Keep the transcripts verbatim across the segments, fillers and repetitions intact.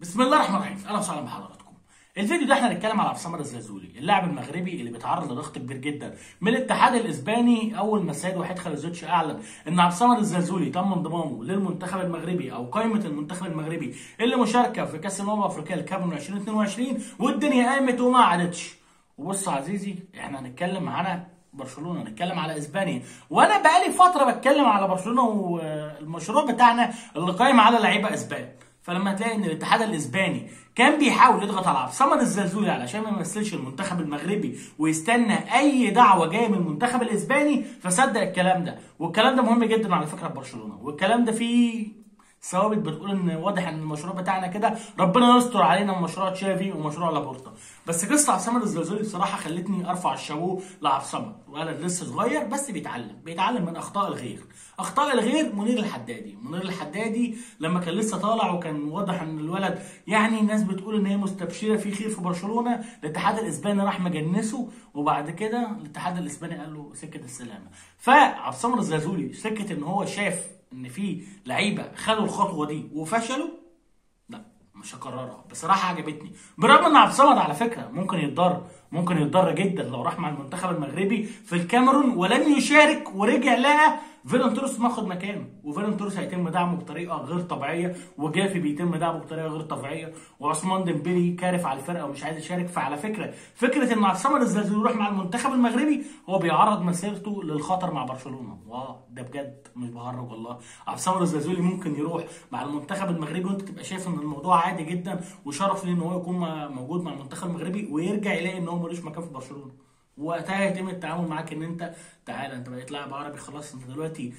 بسم الله الرحمن الرحيم، اهلا وسهلا بحضراتكم. الفيديو ده احنا هنتكلم على عبد الصمد الزلزولي، اللاعب المغربي اللي بيتعرض لضغط كبير جدا من الاتحاد الاسباني. اول ما السيد وحيد خليلوزيتش اعلن ان عبد الصمد الزلزولي تم انضمامه للمنتخب المغربي او قائمه المنتخب المغربي اللي مشاركه في كاس الامم الافريقيه لكاميرون ألفين واثنين وعشرين، والدنيا قامت وما عادتش. وبص عزيزي، احنا هنتكلم على برشلونه، نتكلم على اسبانيا، وانا بقالي فتره بتكلم على برشلونه والمشروع بتاعنا اللي قايم على لعيبه اسبان. فلما تلاقي ان الاتحاد الاسباني كان بيحاول يضغط على عبد الصمد الزلزولي علشان ما يمثلش المنتخب المغربي ويستنى اي دعوه جايه من المنتخب الاسباني، فصدق الكلام ده. والكلام ده مهم جدا على فكره ببرشلونه، والكلام ده فيه ثوابت بتقول ان واضح ان المشروع بتاعنا كده، ربنا يستر علينا من مشروع تشافي ومشروع لابورتا. بس قصه عبد الصمد الزلزولي بصراحه خلتني ارفع الشابوه لعبد الصمد، ولد لسه صغير بس بيتعلم، بيتعلم من اخطاء الغير. اخطاء الغير منير الحدادي، منير الحدادي لما كان لسه طالع وكان واضح ان الولد يعني الناس بتقول ان هي مستبشره في خير في برشلونه، الاتحاد الاسباني راح مجنسه، وبعد كده الاتحاد الاسباني قال له سكه السلامه. فعبد الصمد الزلزولي سكه ان هو شاف ان في لعيبه خدوا الخطوه دي وفشلوا، لا مش هكررها. بصراحه عجبتني، برغم ان عبد الصمد على فكره ممكن يتضر، ممكن يتضر جدا لو راح مع المنتخب المغربي في الكاميرون ولم يشارك، ورجع لقى فيرناندورس ماخد مكانه، وفيرناندورس هيتم دعمه بطريقه غير طبيعيه، وجافي بيتم دعمه بطريقه غير طبيعيه، وعثمان ديمبلي كارف على الفرقه ومش عايز يشارك. فعلى فكره فكره ان عبد الصمد الزلزولي يروح مع المنتخب المغربي هو بيعرض مسيرته للخطر مع برشلونه. واه ده بجد مش بهرج والله، عبد الصمد الزلزولي ممكن يروح مع المنتخب المغربي وانت تبقى شايف ان الموضوع عادي جدا وشرف ليه ان هو يكون موجود مع المنتخب المغربي، ويرجع يلاقي ان هو ملوش مكان في برشلونه، وقتها يتم التعامل معاك ان انت تعالى انت بقيت لاعب عربي خلاص، انت دلوقتي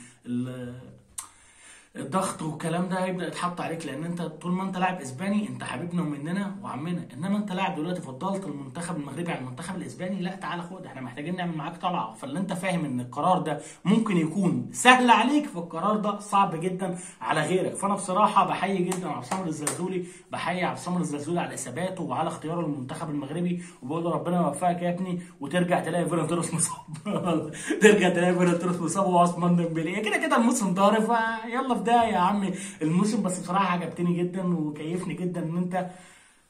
الضغط والكلام ده هيبدا يتحط عليك، لان انت طول ما انت لاعب اسباني انت حبيبنا ومننا وعمنا، انما انت لاعب دلوقتي فضلت المنتخب المغربي عن المنتخب الاسباني، لا تعالى خد احنا محتاجين نعمل معاك طلعه. فاللي انت فاهم ان القرار ده ممكن يكون سهل عليك، فالقرار ده صعب جدا على غيرك. فانا بصراحه بحيي جدا عبد الصمد الزلزولي، بحيي عبد الصمد الزلزولي على اثباته وعلى اختياره للمنتخب المغربي، وبقول له ربنا يوفقك يا ابني، وترجع تلاقي فيرناندورس مصاب ترجع تلاقي فيرناندورس مصاب وعثمان ديمبلي كده كده الموسم ضارب، فيلا ده يا عمي الموسم. بس بصراحه عجبتني جدا وكيفني جدا ان انت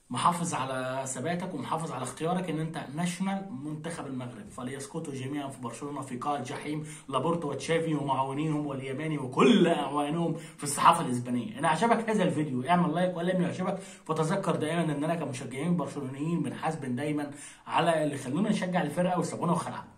محافظ على ثباتك ومحافظ على اختيارك ان انت ناشونال منتخب المغرب. فليسقطوا جميعا في برشلونه في قاع الجحيم، لابورتا وتشافي ومعاونيهم واليماني وكل اعوانهم في الصحافه الاسبانيه. ان اعجبك هذا الفيديو اعمل لايك، وان لم يعجبك فتذكر دائما اننا كمشجعين برشلونيين بنحاسب دايما على اللي خلونا نشجع الفرقه ويسيبونا وخلعنا.